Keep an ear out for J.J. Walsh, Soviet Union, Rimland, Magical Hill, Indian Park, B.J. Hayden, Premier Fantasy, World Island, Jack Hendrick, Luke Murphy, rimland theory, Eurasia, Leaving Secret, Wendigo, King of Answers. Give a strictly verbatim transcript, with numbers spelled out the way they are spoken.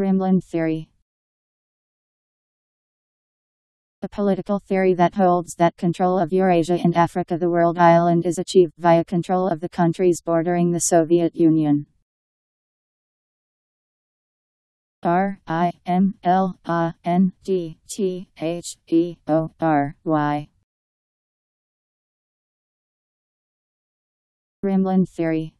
Rimland theory. A political theory that holds that control of Eurasia and Africa, the world island, is achieved via control of the countries bordering the Soviet Union. R I M L A N D T H E O R Y. Rimland theory.